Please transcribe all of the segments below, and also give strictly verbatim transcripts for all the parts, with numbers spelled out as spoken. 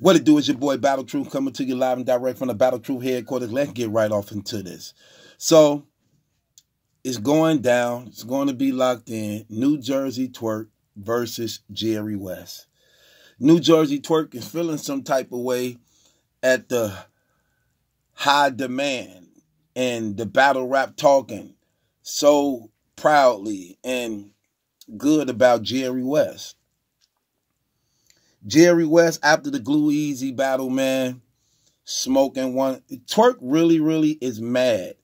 What it do is your boy Battle Truth coming to you live and direct from the Battle Truth headquarters. Let's get right off into this. So, it's going down. It's going to be locked in. Nu Jerzey Twork versus Jerry West. Nu Jerzey Twork is feeling some type of way at the high demand and the battle rap talking so proudly and good about Jerry West. Jerry West, after the Glue Easy battle, man, smoking one. Twork really, really is mad.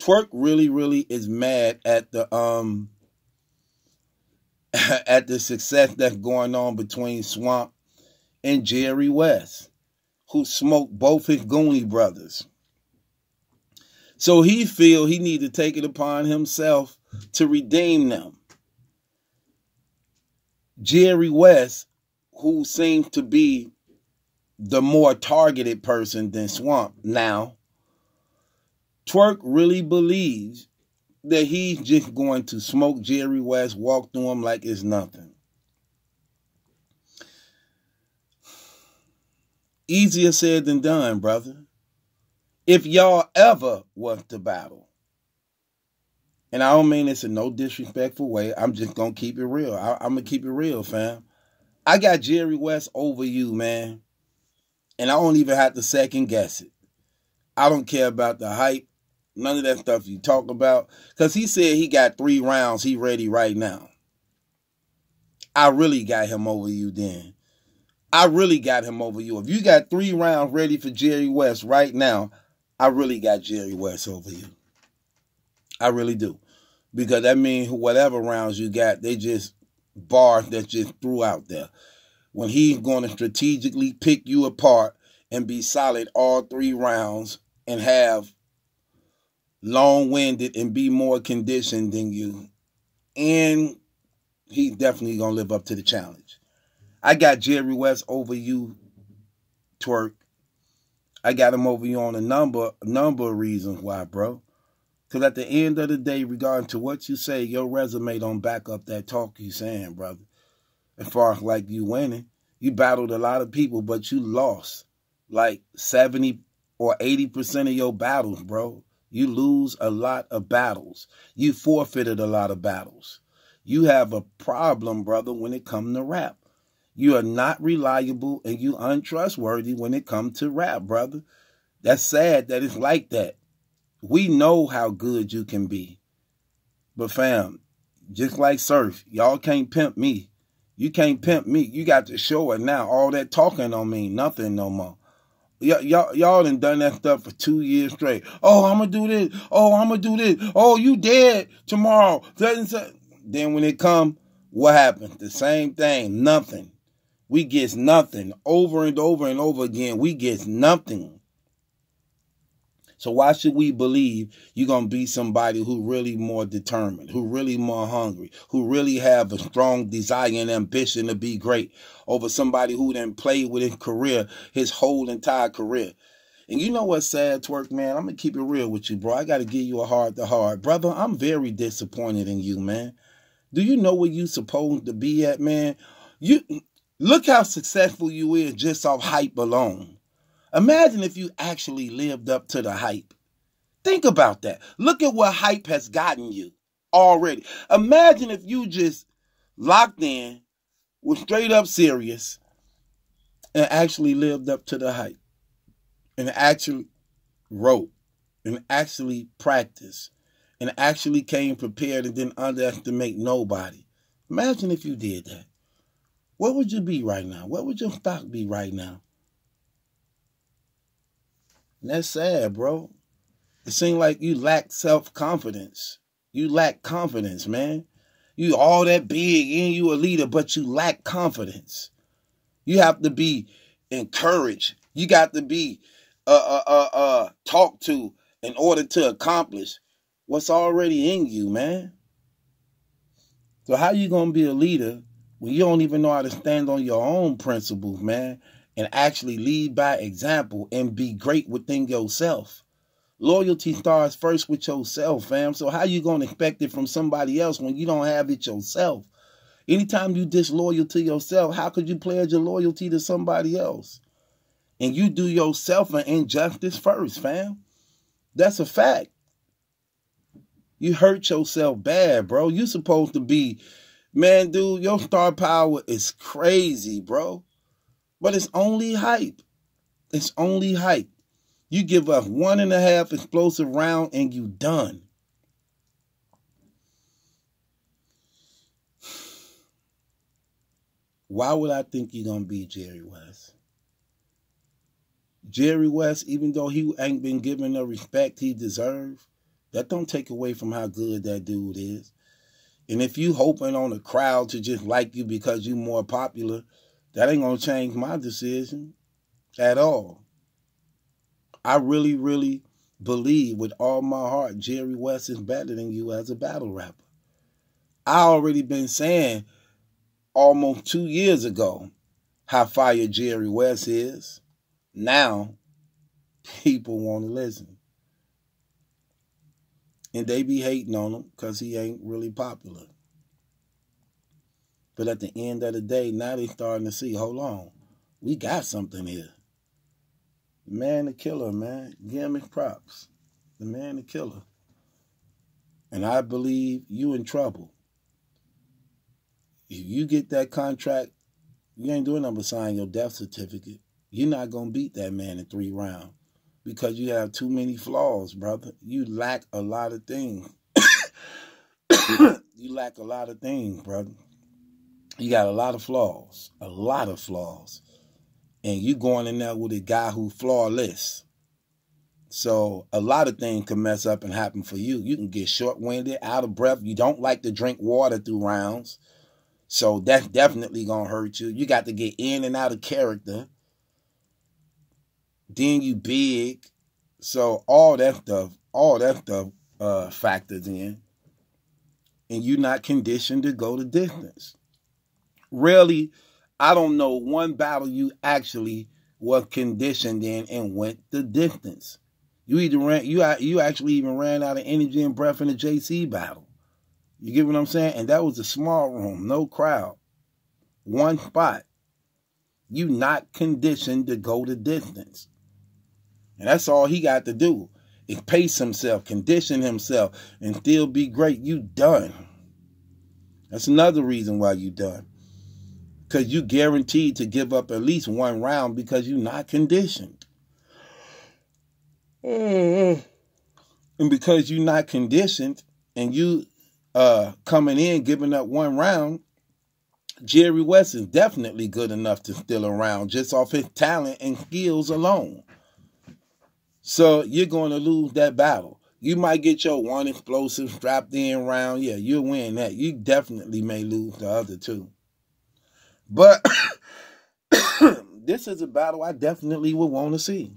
Twork really, really is mad at the um at the success that's going on between Swamp and Jerry West, who smoked both his Goonie brothers. So he feel he need to take it upon himself to redeem them. Jerry West, who seems to be the more targeted person than Swamp now, Twork really believes that he's just going to smoke Jerry West, walk through him like it's nothing. Easier said than done, brother. If y'all ever was to battle, and I don't mean this in no disrespectful way, I'm just going to keep it real. I, I'm going to keep it real, fam. I got Jerry West over you, man. And I don't even have to second guess it. I don't care about the hype. None of that stuff you talk about. Because he said he got three rounds. He ready right now. I really got him over you then. I really got him over you. If you got three rounds ready for Jerry West right now, I really got Jerry West over you. I really do. Because that means whatever rounds you got, they just bars that just threw out there. When he's going to strategically pick you apart and be solid all three rounds and have long-winded and be more conditioned than you. And he's definitely going to live up to the challenge. I got Jerry West over you, Twork. I got him over you on a number, number of reasons why, bro. Because at the end of the day, regarding to what you say, your resume don't back up that talk you saying, brother. As far as like you winning, you battled a lot of people, but you lost like seventy or eighty percent of your battles, bro. You lose a lot of battles. You forfeited a lot of battles. You have a problem, brother, when it comes to rap. You are not reliable and you untrustworthy when it comes to rap, brother. That's sad that it's like that. We know how good you can be. But fam, just like Surf, y'all can't pimp me. You can't pimp me. You got to show it now. All that talking don't mean nothing no more. Y'all done done that stuff for two years straight. Oh, I'm going to do this. Oh, I'm going to do this. Oh, you dead tomorrow. Then when it come, what happens? The same thing. Nothing. We gets nothing. Over and over and over again, we gets nothing. So why should we believe you're going to be somebody who really more determined, who really more hungry, who really have a strong desire and ambition to be great over somebody who done played with his career, his whole entire career? And you know what's sad, Twork, man? I'm going to keep it real with you, bro. I got to give you a heart-to-heart. Brother, I'm very disappointed in you, man. Do you know where you supposed to be at, man? You look how successful you is just off hype alone. Imagine if you actually lived up to the hype. Think about that. Look at what hype has gotten you already. Imagine if you just locked in, was straight up serious, and actually lived up to the hype. And actually wrote. And actually practiced. And actually came prepared and didn't underestimate nobody. Imagine if you did that. What would you be right now? What would your stock be right now? And that's sad, bro. It seems like you lack self-confidence. You lack confidence, man. You all that big and you a leader, but you lack confidence. You have to be encouraged. You got to be uh, uh, uh, uh, talked to in order to accomplish what's already in you, man. So how you going to be a leader when you don't even know how to stand on your own principles, man? And actually lead by example and be great within yourself. Loyalty starts first with yourself, fam. So how you going to expect it from somebody else when you don't have it yourself? Anytime you disloyal to yourself, how could you pledge your loyalty to somebody else? and you do yourself an injustice first, fam. That's a fact. You hurt yourself bad, bro. You supposed to be, man, dude, your star power is crazy, bro. But it's only hype. It's only hype. You give up one and a half explosive round and you done. Why would I think you're going to be Jerry West? Jerry West, even though he ain't been given the respect he deserves, that don't take away from how good that dude is. And if you hoping on a crowd to just like you because you're more popular, that ain't going to change my decision at all. I really, really believe with all my heart Jerry West is better than you as a battle rapper. I already been saying almost two years ago how fire Jerry West is. Now, people want to listen. And they be hating on him because he ain't really popular. But at the end of the day, now they starting to see, hold on, we got something here. The man, the killer, man. Give him his props. The man, the killer. And I believe you in trouble. If you get that contract, you ain't doing nothing but sign your death certificate. You're not going to beat that man in three rounds because you have too many flaws, brother. You lack a lot of things. You lack a lot of things, brother. You got a lot of flaws, a lot of flaws. And you going in there with a guy who's flawless. So a lot of things can mess up and happen for you. You can get short-winded, out of breath. You don't like to drink water through rounds. So that's definitely going to hurt you. You got to get in and out of character. Then you big. So all that stuff, all that stuff uh, factors in. And you're not conditioned to go the distance. Really, I don't know one battle you actually was conditioned in and went the distance. You either ran, you you actually even ran out of energy and breath in the J C battle. You get what I'm saying? And that was a small room, no crowd, one spot. You not conditioned to go the distance, and that's all he got to do is pace himself, condition himself, and still be great. You done. That's another reason why you done. Because you guaranteed to give up at least one round because you're not conditioned. Mm-hmm. And because you're not conditioned and you uh, coming in, giving up one round, Jerry West is definitely good enough to steal a round just off his talent and skills alone. So you're going to lose that battle. You might get your one explosive strapped in round. Yeah, you'll win that. You definitely may lose the other two. But this is a battle I definitely would want to see.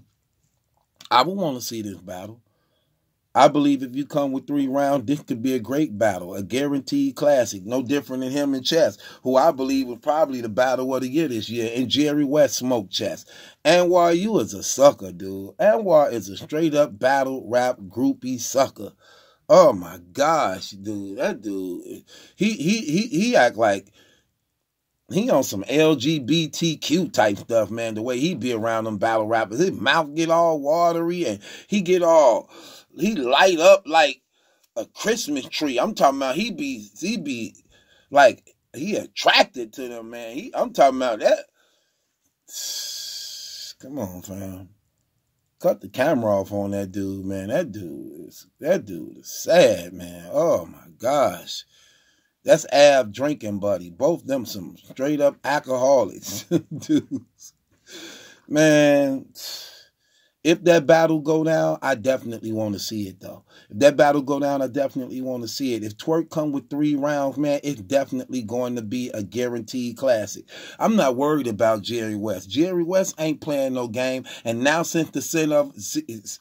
I would want to see this battle. I believe if you come with three rounds, this could be a great battle, a guaranteed classic, no different than him and Chess, who I believe was probably the battle of the year this year, and Jerry West smoked Chess. Anwar, you is a sucker, dude. Anwar is a straight-up battle rap groupie sucker. Oh, my gosh, dude. That dude, he, he, he, he act like... he on some L G B T Q type stuff, man. The way he be around them battle rappers, his mouth get all watery and he get all, he light up like a Christmas tree. I'm talking about he be, he be like, he attracted to them, man. He, I'm talking about that. Come on, fam. Cut the camera off on that dude, man. That dude is, that dude is sad, man. Oh my gosh. That's Av Drinking, buddy. Both them some straight-up alcoholics. Dudes. Man, if that battle go down, I definitely want to see it, though. If that battle go down, I definitely want to see it. If Twerk come with three rounds, man, it's definitely going to be a guaranteed classic. I'm not worried about Jerry West. Jerry West ain't playing no game, and now since the center of,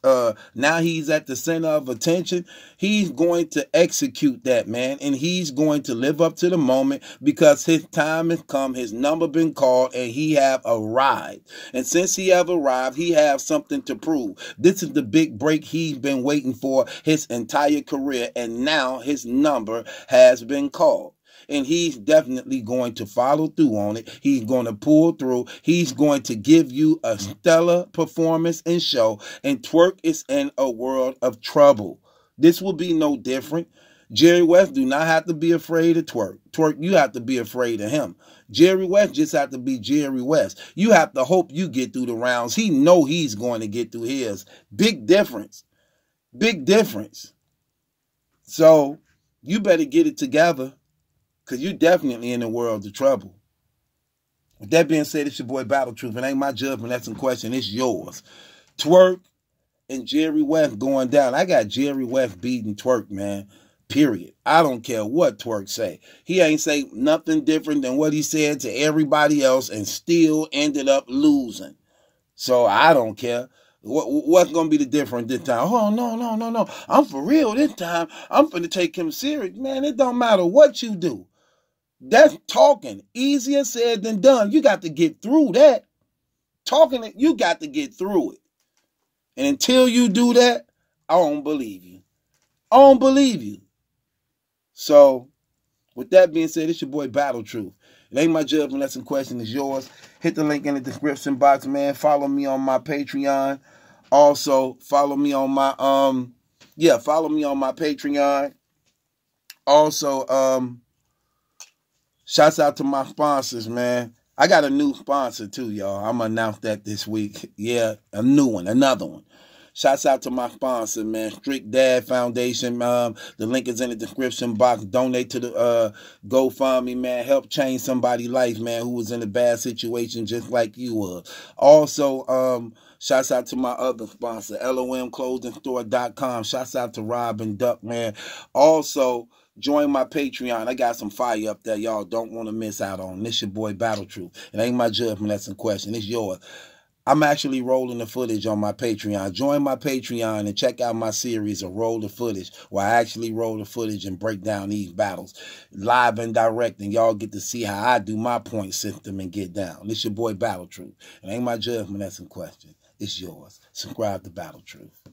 uh, now he's at the center of attention, he's going to execute that, man, and he's going to live up to the moment because his time has come, his number been called, and he have arrived. And since he have arrived, he have something to prove. This is the big break he's been waiting for his entire career, and now his number has been called. and he's definitely going to follow through on it. He's going to pull through. He's going to give you a stellar performance and show, and Twork is in a world of trouble. This will be no different. Jerry West do not have to be afraid of Twork. Twork, you have to be afraid of him. Jerry West just have to be Jerry West. You have to hope you get through the rounds. He know he's going to get through his. Big difference. Big difference. So you better get it together, because you're definitely in the world of trouble. With that being said, it's your boy Battle Truth. It ain't my judgment. That's in question. It's yours. Twork and Jerry West going down. I got Jerry West beating Twork, man. Period. I don't care what Twork say. He ain't say nothing different than what he said to everybody else and still ended up losing. So I don't care. What, what's going to be the difference this time? Oh, no, no, no, no. I'm for real this time. I'm finna take him serious. Man, it don't matter what you do. That's talking. Easier said than done. You got to get through that. Talking, you got to get through it. And until you do that, I don't believe you. I don't believe you. So, with that being said, it's your boy Battle Truth. It ain't my judgment. That's in question. It's yours. Hit the link in the description box, man. Follow me on my Patreon. Also, follow me on my, um, yeah, follow me on my Patreon. Also, um, shouts out to my sponsors, man. I got a new sponsor, too, y'all. I'm going to announce that this week. Yeah, a new one, another one. Shouts out to my sponsor, man, Strict Dad Foundation. Um, the link is in the description box. Donate to the uh, GoFundMe, man. Help change somebody's life, man, who was in a bad situation just like you were. Also, um, shouts out to my other sponsor, L O M clothing store dot com. Shouts out to Rob and Duck, man. Also, join my Patreon. I got some fire up there, y'all. Don't want to miss out on. This your boy, Battle Truth. It ain't my judgment. That's in question. It's yours. I'm actually rolling the footage on my Patreon. Join my Patreon and check out my series of Roll the Footage, where I actually roll the footage and break down these battles live and direct, and y'all get to see how I do my point system and get down. This your boy Battle Truth. It ain't my judgment that's in question. It's yours. Subscribe to Battle Truth.